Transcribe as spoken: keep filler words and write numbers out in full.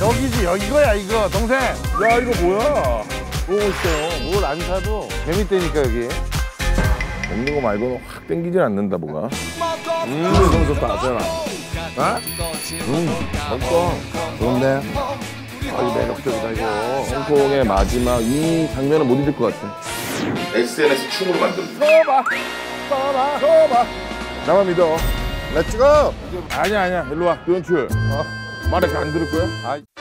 여기지, 여기거야, 이거, 동생. 야, 이거 뭐야? 뭐고 있어요? 뭘 안 사도 재밌다니까, 여기. 먹는 거 말고는 확 땡기질 않는다, 뭐가. 음, 너무 좋다, 아세나. 어? 음, 먹고. 좋은데? 아주 매력적이다, 이거. 홍콩의 마지막 이 장면은 못 잊을 것 같아. 에스엔에스 춤으로 만듭니다. 소바, 소바, 소바. 나만 믿어. 렛츠고! 아니야, 아니야. 일로 와. 도연출. 어? 말 이렇게 안 들을 거야? 아이.